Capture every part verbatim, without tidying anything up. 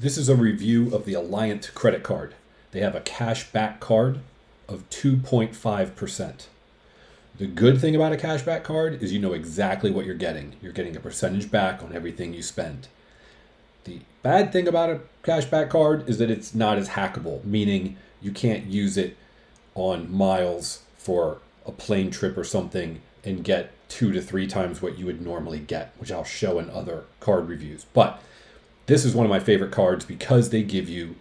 This is a review of the Alliant credit card. They have a cash back card of two point five percent. The good thing about a cashback card is you know exactly what you're getting. You're getting a percentage back on everything you spend. The bad thing about a cashback card is that it's not as hackable, meaning you can't use it on miles for a plane trip or something and get two to three times what you would normally get, which I'll show in other card reviews. But this is one of my favorite cards because they give you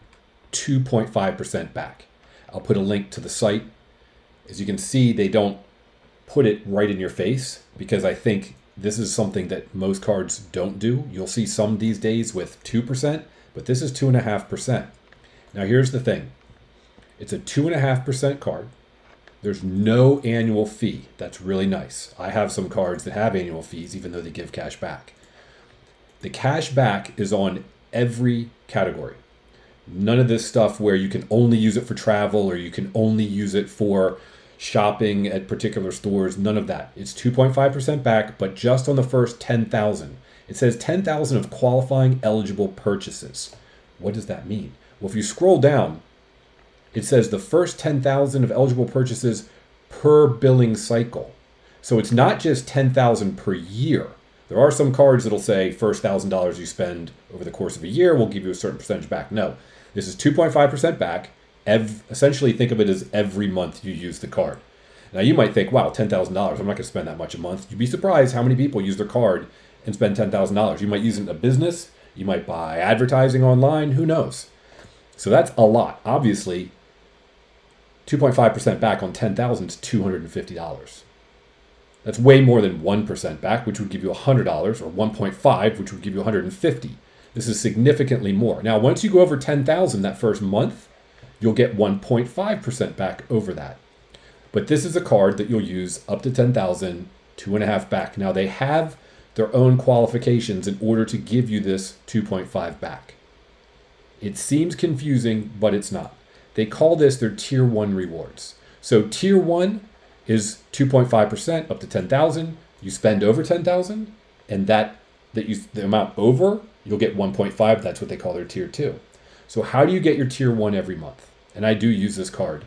two point five percent back. I'll put a link to the site. As you can see, they don't put it right in your face because I think this is something that most cards don't do. You'll see some these days with two percent, but this is two and a half percent. Now here's the thing. It's a two and a half percent card. There's no annual fee. That's really nice. I have some cards that have annual fees even though they give cash back. The cash back is on every category. None of this stuff where you can only use it for travel or you can only use it for shopping at particular stores, none of that. It's two point five percent back, but just on the first ten thousand. It says ten thousand of qualifying eligible purchases. What does that mean? Well, if you scroll down, it says the first ten thousand of eligible purchases per billing cycle. So it's not just ten thousand per year. There are some cards that'll say first one thousand dollars you spend over the course of a year will give you a certain percentage back. No, this is two point five percent back. Every, essentially think of it as every month you use the card. Now you might think, wow, ten thousand dollars, I'm not going to spend that much a month. You'd be surprised how many people use their card and spend ten thousand dollars. You might use it in a business. You might buy advertising online. Who knows? So that's a lot. Obviously, two point five percent back on ten thousand dollars is two hundred fifty dollars. That's way more than one percent back, which would give you one hundred dollars, or one point five, which would give you one hundred fifty dollars. This is significantly more. Now, once you go over ten thousand dollars that first month, you'll get one point five percent back over that. But this is a card that you'll use up to ten thousand dollars, two and a half back. Now they have their own qualifications in order to give you this two point five back. It seems confusing, but it's not. They call this their tier one rewards. So tier one is two point five percent up to ten thousand dollars. You spend over ten thousand dollars, and that, that you, the amount over, you'll get one point five. That's what they call their tier two. So how do you get your tier one every month? And I do use this card.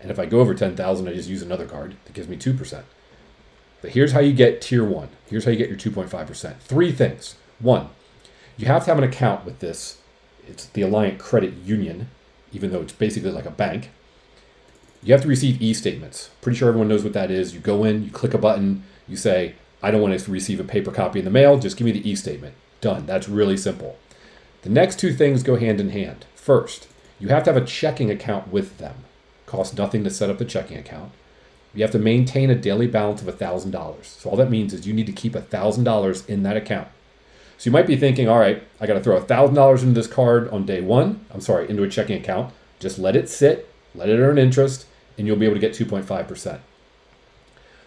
And if I go over ten thousand, I just use another card that gives me two percent. But here's how you get tier one. Here's how you get your two point five percent. Three things. One, you have to have an account with this. It's the Alliant Credit Union, even though it's basically like a bank. You have to receive e-statements. Pretty sure everyone knows what that is. You go in, you click a button, you say, I don't want to receive a paper copy in the mail. Just give me the e-statement. Done. That's really simple. The next two things go hand in hand. First, you have to have a checking account with them. It costs nothing to set up the checking account. You have to maintain a daily balance of one thousand dollars. So all that means is you need to keep one thousand dollars in that account. So you might be thinking, all right, I got to throw one thousand dollars into this card on day one. I'm sorry, into a checking account. Just let it sit, let it earn interest, and you'll be able to get two point five percent.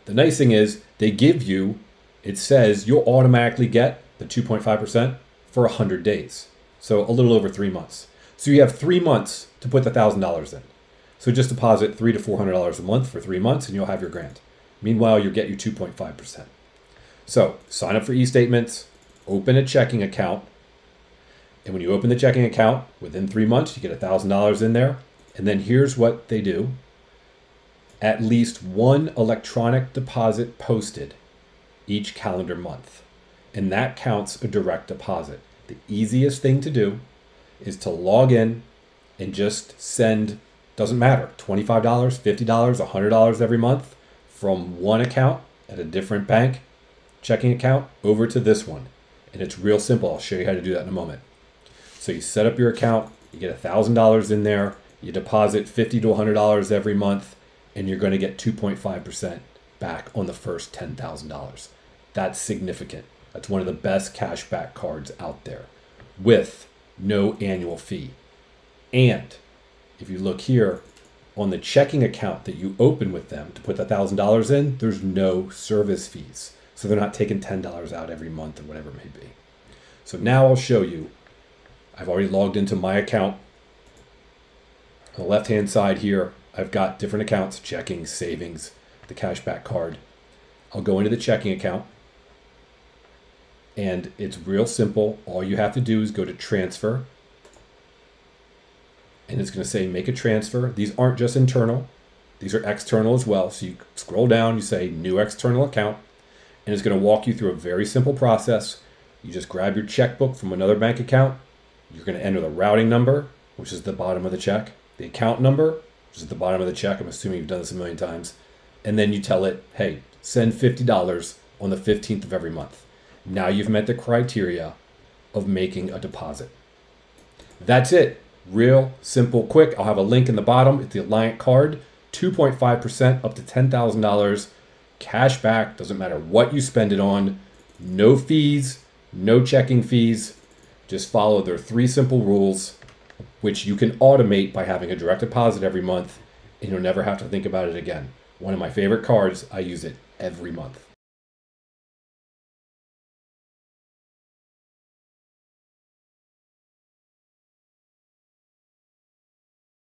The nice thing is they give you, it says you'll automatically get the two point five percent for one hundred days. So a little over three months. So you have three months to put the one thousand dollars in. So just deposit three to four hundred dollars a month for three months and you'll have your grand. Meanwhile, you'll get your two point five percent. So sign up for e-statements, open a checking account. And when you open the checking account, within three months, you get one thousand dollars in there. And then here's what they do. At least one electronic deposit posted each calendar month. And that counts a direct deposit. The easiest thing to do is to log in and just send, doesn't matter, twenty-five dollars, fifty dollars, one hundred dollars every month from one account at a different bank, checking account, over to this one. And it's real simple. I'll show you how to do that in a moment. So you set up your account, you get one thousand dollars in there, you deposit fifty dollars to one hundred dollars every month, and you're going to get two point five percent back on the first ten thousand dollars. That's significant. That's one of the best cashback cards out there with no annual fee. And if you look here on the checking account that you open with them to put the one thousand dollars in, there's no service fees. So they're not taking ten dollars out every month or whatever it may be. So now I'll show you. I've already logged into my account. On the left-hand side here, I've got different accounts, checking, savings, the cashback card. I'll go into the checking account. And it's real simple. All you have to do is go to transfer, and it's going to say make a transfer. These aren't just internal. These are external as well. So you scroll down, you say new external account, and it's going to walk you through a very simple process. You just grab your checkbook from another bank account. You're going to enter the routing number, which is the bottom of the check, the account number, which is at the bottom of the check. I'm assuming you've done this a million times. And then you tell it, hey, send fifty dollars on the fifteenth of every month. Now you've met the criteria of making a deposit. That's it. Real simple, quick. I'll have a link in the bottom. It's the Alliant card, two point five percent up to ten thousand dollars cash back. Doesn't matter what you spend it on. No fees, no checking fees. Just follow their three simple rules, which you can automate by having a direct deposit every month, and you'll never have to think about it again. One of my favorite cards, I use it every month.